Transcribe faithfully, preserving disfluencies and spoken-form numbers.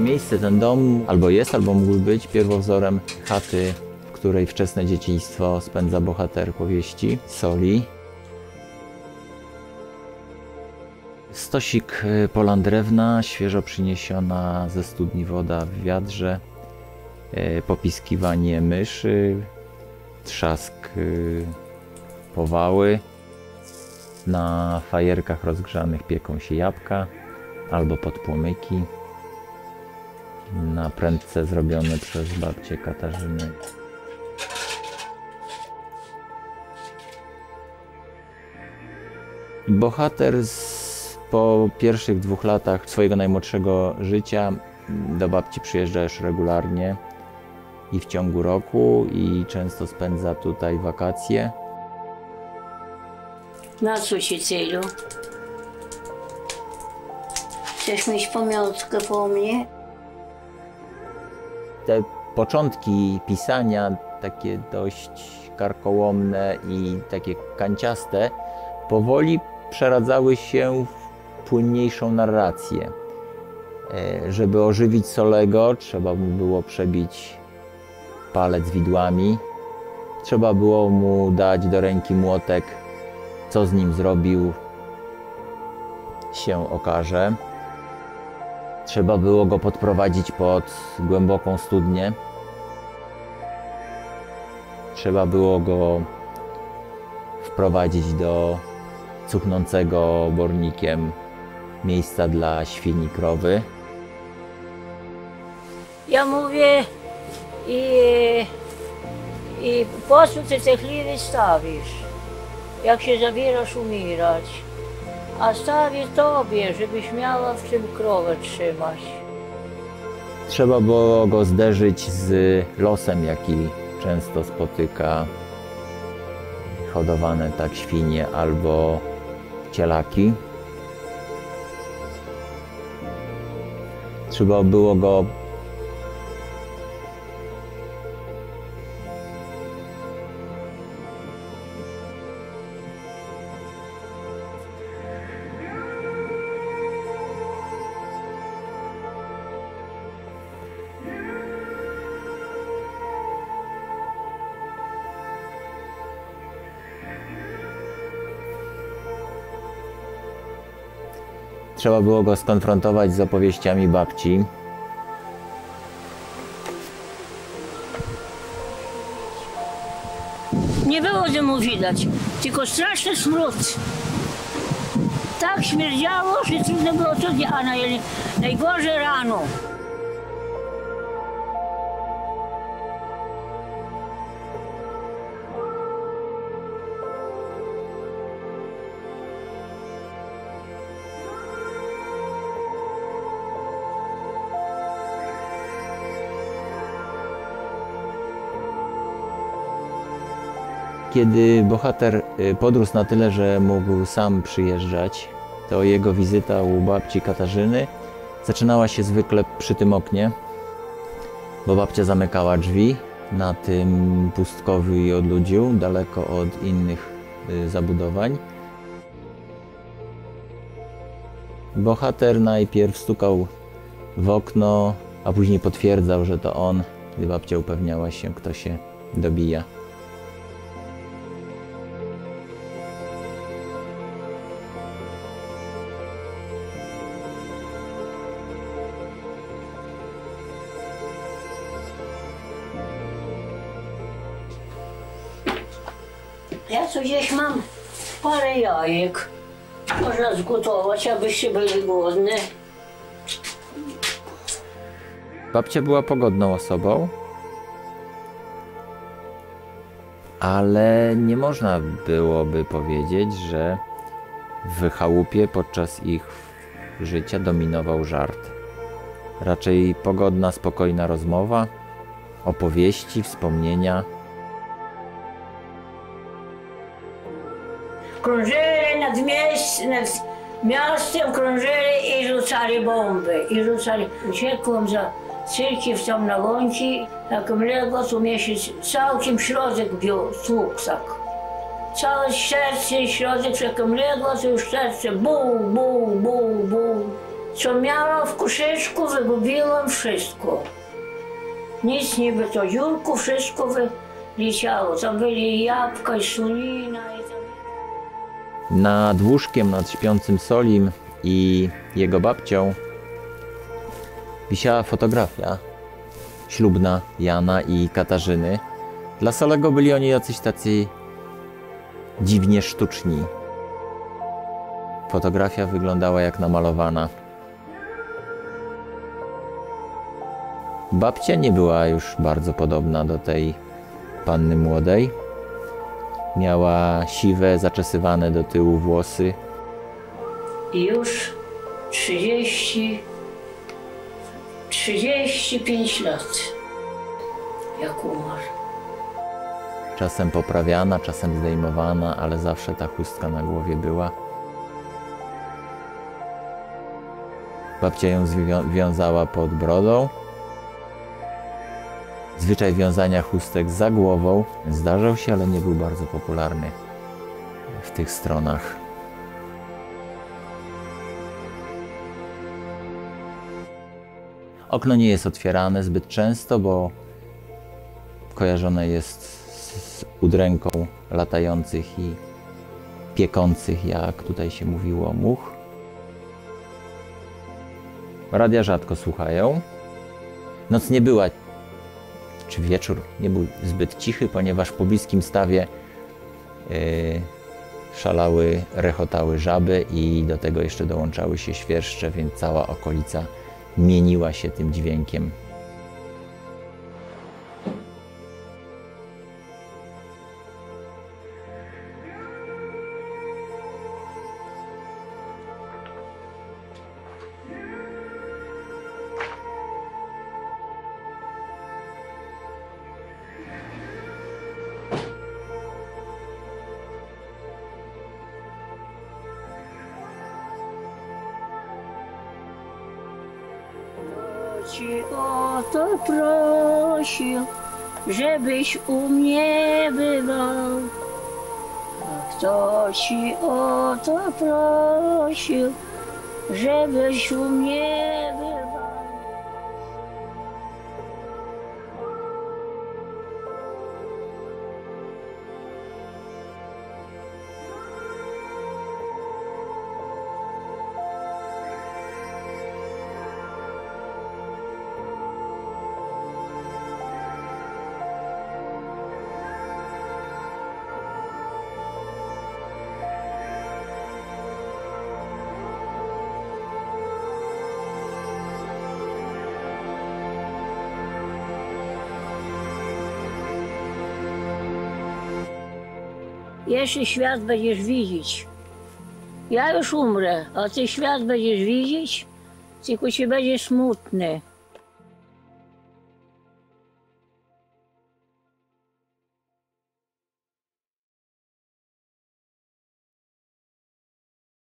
miejsce, ten dom albo jest, albo mógł być pierwowzorem chaty, w której wczesne dzieciństwo spędza bohater powieści Soli. Stosik polan drewna, świeżo przyniesiona ze studni woda w wiadrze, popiskiwanie myszy, trzask powały. Na fajerkach rozgrzanych pieką się jabłka albo podpłomyki. Na prędce zrobione przez babcię Katarzynę. Bohater z, po pierwszych dwóch latach swojego najmłodszego życia do babci przyjeżdża już regularnie i w ciągu roku, i często spędza tutaj wakacje. Na co się celu? Chcesz mieć pamiątkę po mnie? Te początki pisania, takie dość karkołomne i takie kanciaste, powoli przeradzały się w płynniejszą narrację. Żeby ożywić Solego, trzeba mu było przebić palec widłami, trzeba było mu dać do ręki młotek. Co z nim zrobił, się okaże. Trzeba było go podprowadzić pod głęboką studnię. Trzeba było go wprowadzić do cuchnącego obornikiem miejsca dla świni krowy. Ja mówię i, i po co ty te chliwy stawisz? Jak się zabierasz umierać, a stawię tobie, żebyś miała w czym krowę trzymać. Trzeba było go zderzyć z losem, jaki często spotyka hodowane tak świnie albo cielaki. Trzeba było go Trzeba było go skonfrontować z opowieściami babci. Nie było, że mu widać, tylko straszny smród. Tak śmierdziało, że trudno było cudnie, a naj, najgorzej rano. Kiedy bohater podrósł na tyle, że mógł sam przyjeżdżać, to jego wizyta u babci Katarzyny zaczynała się zwykle przy tym oknie, bo babcia zamykała drzwi na tym pustkowiu i odludziu, daleko od innych zabudowań. Bohater najpierw stukał w okno, a później potwierdzał, że to on, gdy babcia upewniała się, kto się dobija. Ja tu gdzieś mam parę jajek. Można zgotować, abyście byli głodni. Babcia była pogodną osobą, ale nie można byłoby powiedzieć, że w chałupie podczas ich życia dominował żart. Raczej pogodna, spokojna rozmowa, opowieści, wspomnienia. Krążyli nad, mieś, nad miastem, krążyli i rzucali bomby, i rzucali. Uciekłem za cyrkiew tam na łąki, tak mlego tu miesiąc, całkiem środek bił tłuksak. Całe serce i środek, tak mlego tu już serce, bum, bum, bum, bum. co miałam w koszyczku, wygubiłam wszystko. Nic nie by to dziurku, wszystko wyleciało. Tam byli jabłka i słonina. I tam... Nad łóżkiem, nad śpiącym Solim i jego babcią wisiała fotografia ślubna Jana i Katarzyny. Dla Solego byli oni jacyś tacy dziwnie sztuczni. Fotografia wyglądała jak namalowana. Babcia nie była już bardzo podobna do tej panny młodej. Miała siwe, zaczesywane do tyłu włosy. Już trzydzieści, trzydzieści pięć lat, jak umarł. Czasem poprawiana, czasem zdejmowana, ale zawsze ta chustka na głowie była. Babcia ją związała pod brodą. Zwyczaj wiązania chustek za głową zdarzał się, ale nie był bardzo popularny w tych stronach. Okno nie jest otwierane zbyt często, bo kojarzone jest z udręką latających i piekących, jak tutaj się mówiło, much. Radia rzadko słuchają. Noc nie była, czy wieczór nie był zbyt cichy, ponieważ po bliskim stawie yy, szalały, rechotały żaby i do tego jeszcze dołączały się świerszcze, więc cała okolica mieniła się tym dźwiękiem. O to prosił, żebyś u mnie bywał. A kto ci o to prosił, żebyś u mnie bywał. Jeszcze świat będziesz widzieć. Ja już umrę, a ty świat będziesz widzieć, tylko ci będzie smutny.